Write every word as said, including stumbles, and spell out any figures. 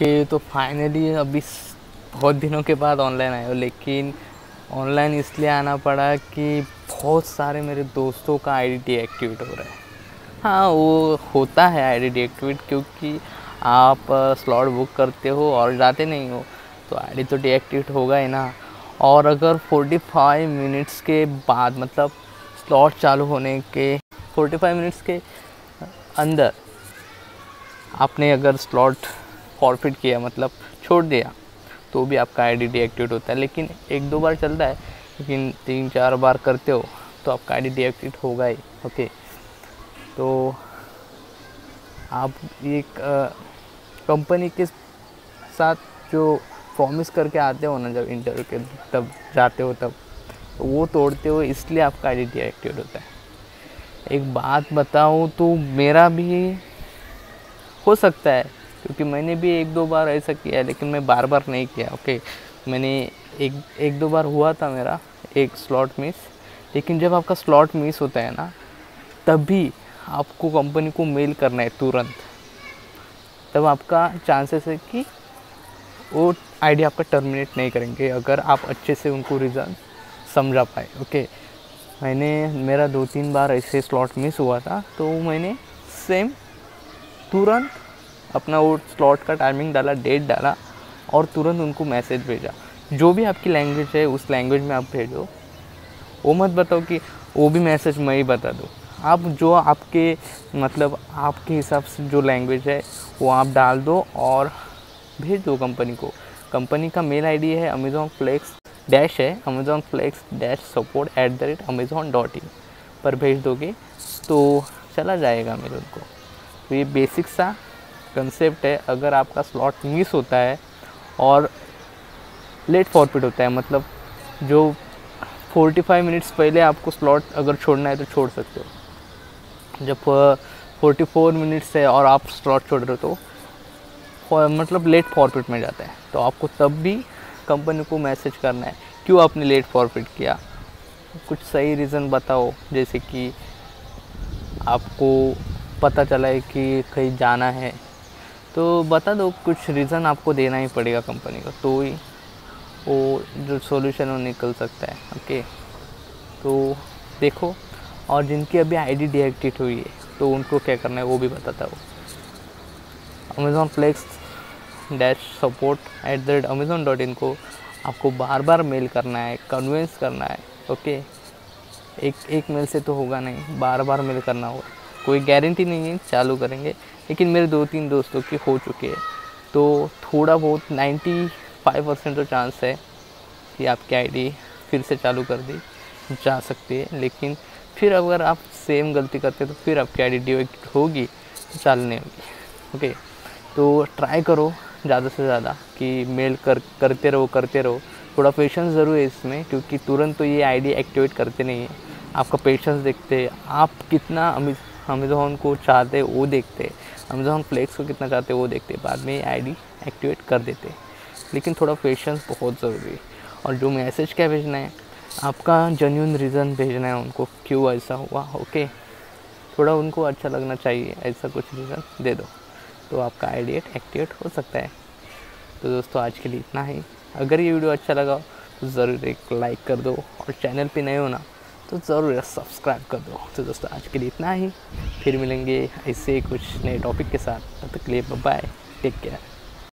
Okay okay, तो finally अभी बहुत दिनों के बाद ऑनलाइन आया, लेकिन ऑनलाइन इसलिए आना पड़ा कि बहुत सारे मेरे दोस्तों का आई डी डीएक्टिवेट हो रहा है। हाँ, वो होता है आई डी डीएक्टिवेट क्योंकि आप स्लॉट बुक करते हो और जाते नहीं हो, तो आई डी तो डीएक्टिवेट होगा ही ना। और अगर पैंतालीस मिनट्स के बाद, मतलब स्लॉट चालू होने के पैंतालीस मिनट्स के अंदर आपने अगर स्लॉट फॉरफिट किया, मतलब छोड़ दिया, तो भी आपका आईडी डीएक्टिवेट होता है। लेकिन एक दो बार चलता है, लेकिन तीन चार बार करते हो तो आपका आईडी डीएक्टिवेट होगा ही। ओके, तो आप एक कंपनी के साथ जो प्रॉमिस करके आते हो ना, जब इंटरव्यू के तब जाते हो, तब वो तोड़ते हो, इसलिए आपका आईडी डीएक्टिवेट होता है। एक बात बताऊँ तो मेरा भी हो सकता है, क्योंकि मैंने भी एक दो बार ऐसा किया है, लेकिन मैं बार बार नहीं किया। ओके, मैंने एक एक दो बार हुआ था मेरा एक स्लॉट मिस। लेकिन जब आपका स्लॉट मिस होता है ना, तभी आपको कंपनी को मेल करना है तुरंत, तब आपका चांसेस है कि वो आईडी आपका टर्मिनेट नहीं करेंगे, अगर आप अच्छे से उनको रीज़न समझा पाए। ओके, मैंने मेरा दो तीन बार ऐसे स्लॉट मिस हुआ था, तो मैंने सेम तुरंत अपना वो स्लॉट का टाइमिंग डाला, डेट डाला, और तुरंत उनको मैसेज भेजा। जो भी आपकी लैंग्वेज है उस लैंग्वेज में आप भेजो, वो मत बताओ कि वो भी मैसेज मैं ही बता दूँ। आप जो आपके, मतलब आपके हिसाब से जो लैंग्वेज है वो आप डाल दो और भेज दो कंपनी को। कंपनी का मेल आईडी है अमेज़ॉन फ्लेक्स डैश है Amazon flex dash support at the rate Amazon dot in पर भेज दोगे तो चला जाएगा मेल उनको। तो ये बेसिक सा कंसेप्ट है। अगर आपका स्लॉट मिस होता है और लेट फॉरफिट होता है, मतलब जो पैंतालीस मिनट्स पहले आपको स्लॉट अगर छोड़ना है तो छोड़ सकते हो। जब चौवालीस मिनट्स है और आप स्लॉट छोड़ रहे हो तो मतलब लेट फॉरफिट में जाता है, तो आपको तब भी कंपनी को मैसेज करना है, क्यों आपने लेट फॉरफिट किया, कुछ सही रीज़न बताओ। जैसे कि आपको पता चला है कि कहीं जाना है तो बता दो, कुछ रीज़न आपको देना ही पड़ेगा कंपनी को, तो ही वो जो सॉल्यूशन वो निकल सकता है। ओके, तो देखो, और जिनकी अभी आईडी डीएक्टिवेट हुई है तो उनको क्या करना है वो भी बताता हूँ। Amazon flex dash support at the rate Amazon dot in को आपको बार बार मेल करना है, कन्वेंस करना है। ओके, एक एक मेल से तो होगा नहीं, बार बार मेल करना होगा। कोई गारंटी नहीं है चालू करेंगे, लेकिन मेरे दो तीन दोस्तों की हो चुके हैं, तो थोड़ा बहुत पचानवे परसेंट तो चांस है कि आपकी आईडी फिर से चालू कर दी जा सकती है। लेकिन फिर अगर आप सेम गलती करते तो फिर आपकी आईडी डीएक्टिवेट होगी, तो चालू नहीं होगी। ओके, तो ट्राई करो ज़्यादा से ज़्यादा कि मेल कर करते रहो करते रहो थोड़ा पेशेंस ज़रूर है इसमें, क्योंकि तुरंत तो ये आईडी एक्टिवेट करते नहीं है। आपका पेशेंस देखते हैं, आप कितना अमेज़ॉन को चाहते वो देखते, अमेज़ॉन फ्लेक्स को कितना चाहते वो देखते, बाद में आईडी एक्टिवेट कर देते। लेकिन थोड़ा पेशेंस बहुत ज़रूरी है। और जो मैसेज क्या भेजना है, आपका जेन्युइन रीज़न भेजना है उनको, क्यों ऐसा हुआ। ओके, थोड़ा उनको अच्छा लगना चाहिए, ऐसा कुछ रीज़न दे दो तो आपका आईडी एक्टिवेट हो सकता है। तो दोस्तों, आज के लिए इतना ही। अगर ये वीडियो अच्छा लगा तो ज़रूर एक लाइक कर दो, और चैनल पर नए हो ना तो ज़रूर सब्सक्राइब कर दो। तो दोस्तों, आज के लिए इतना ही। फिर मिलेंगे ऐसे कुछ नए टॉपिक के साथ, तब तक के लिए बाय बाय, टेक केयर।